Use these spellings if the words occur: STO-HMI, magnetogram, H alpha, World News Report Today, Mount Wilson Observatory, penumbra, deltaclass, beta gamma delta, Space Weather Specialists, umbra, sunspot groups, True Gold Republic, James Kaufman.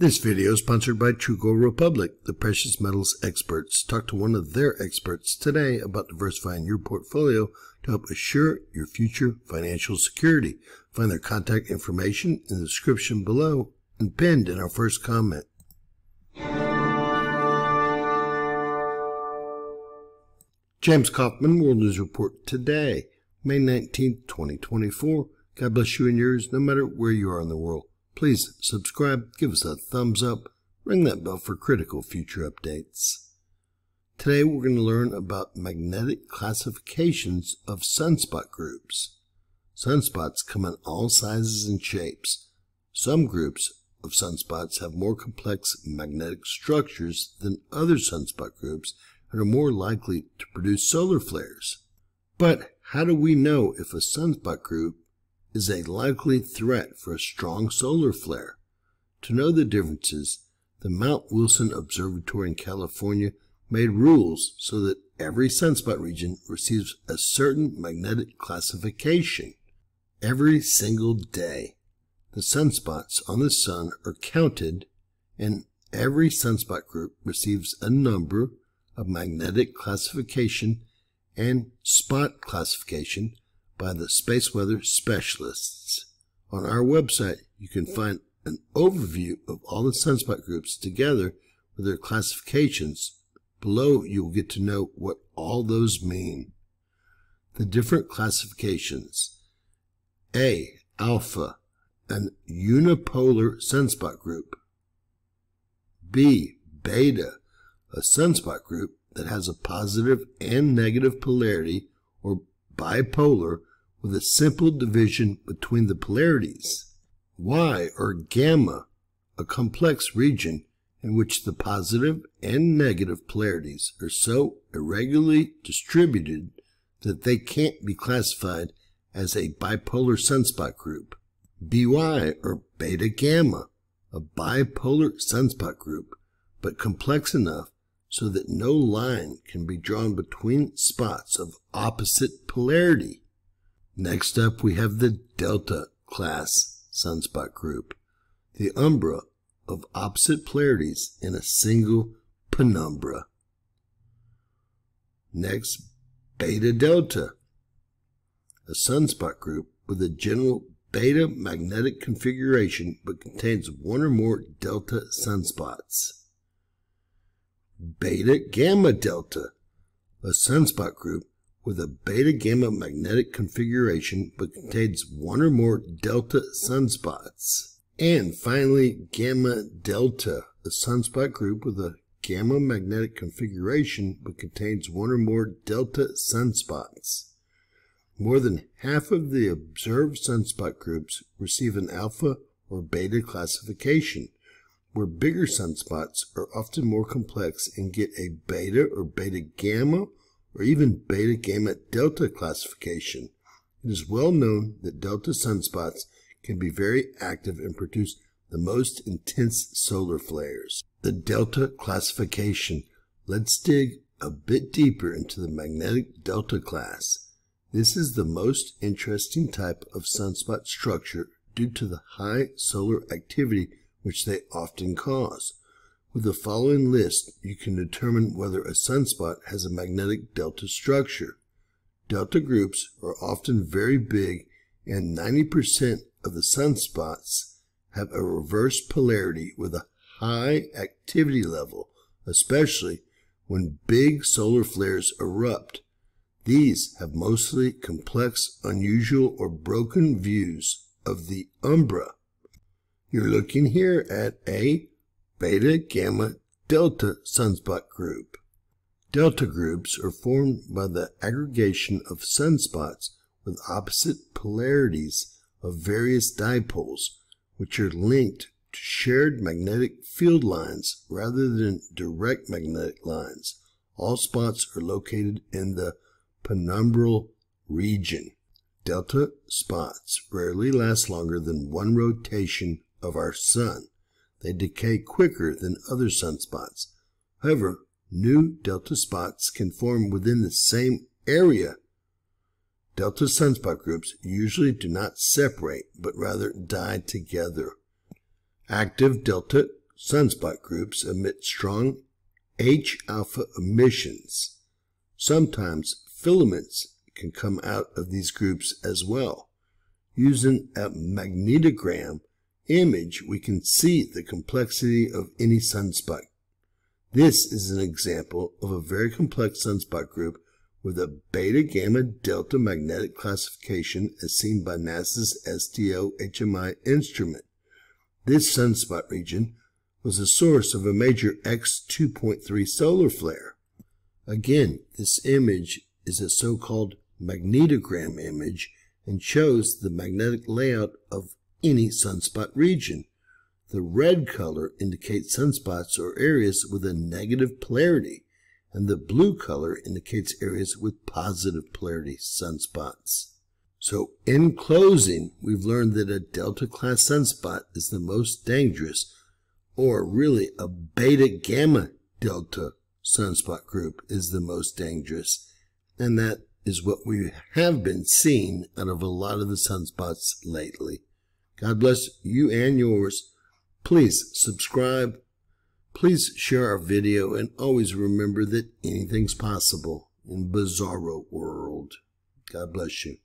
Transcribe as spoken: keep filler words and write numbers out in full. This video is sponsored by True Gold Republic, the precious metals experts. Talk to one of their experts today about diversifying your portfolio to help assure your future financial security. Find their contact information in the description below and pinned in our first comment. James Kaufman, World News Report Today, May nineteenth, twenty twenty-four. God bless you and yours, no matter where you are in the world. Please subscribe, give us a thumbs up, ring that bell for critical future updates. Today we're going to learn about magnetic classifications of sunspot groups. Sunspots come in all sizes and shapes. Some groups of sunspots have more complex magnetic structures than other sunspot groups and are more likely to produce solar flares. But how do we know if a sunspot group is a likely threat for a strong solar flare? To know the differences, the Mount Wilson Observatory in California made rules so that every sunspot region receives a certain magnetic classification every single day. The sunspots on the sun are counted, and every sunspot group receives a number, a magnetic classification, and spot classification by the Space Weather Specialists. On our website, you can find an overview of all the sunspot groups together with their classifications. Below, you will get to know what all those mean. The different classifications. A. Alpha, an unipolar sunspot group. B. Beta, a sunspot group that has a positive and negative polarity or bipolar with a simple division between the polarities. Y or gamma, a complex region in which the positive and negative polarities are so irregularly distributed that they can't be classified as a bipolar sunspot group. B Y or beta gamma, a bipolar sunspot group, but complex enough so that no line can be drawn between spots of opposite polarity. Next up, we have the Delta class sunspot group, the umbra of opposite polarities in a single penumbra. Next, Beta Delta, a sunspot group with a general beta magnetic configuration but contains one or more delta sunspots. Beta Gamma Delta, a sunspot group with a beta gamma magnetic configuration but contains one or more delta sunspots. And finally, Gamma Delta, a sunspot group with a gamma magnetic configuration but contains one or more delta sunspots. More than half of the observed sunspot groups receive an alpha or beta classification, where bigger sunspots are often more complex and get a beta or beta gamma or even beta gamma delta classification. It is well known that delta sunspots can be very active and produce the most intense solar flares. The delta classification. Let's dig a bit deeper into the magnetic delta class. This is the most interesting type of sunspot structure due to the high solar activity which they often cause. With the following list, you can determine whether a sunspot has a magnetic delta structure. Delta groups are often very big, and ninety percent of the sunspots have a reverse polarity with a high activity level, especially when big solar flares erupt. These have mostly complex, unusual, or broken views of the umbra. You're looking here at a beta, gamma, delta sunspot group. Delta groups are formed by the aggregation of sunspots with opposite polarities of various dipoles, which are linked to shared magnetic field lines rather than direct magnetic lines. All spots are located in the penumbral region. Delta spots rarely last longer than one rotation of our sun. They decay quicker than other sunspots. However, new delta spots can form within the same area. Delta sunspot groups usually do not separate, but rather die together. Active delta sunspot groups emit strong H alpha emissions. Sometimes filaments can come out of these groups as well. Using a magnetogram image, we can see the complexity of any sunspot. This is an example of a very complex sunspot group with a beta gamma delta magnetic classification as seen by NASA's S T O H M I instrument. This sunspot region was the source of a major X two point three solar flare. Again, this image is a so-called magnetogram image and shows the magnetic layout of any sunspot region. The red color indicates sunspots or areas with a negative polarity, and the blue color indicates areas with positive polarity sunspots. So, in closing, we've learned that a delta-class sunspot is the most dangerous, or really a beta-gamma delta sunspot group is the most dangerous, and that is what we have been seeing out of a lot of the sunspots lately. God bless you and yours. Please subscribe. Please share our video, and always remember that anything's possible in Bizarro World. God bless you.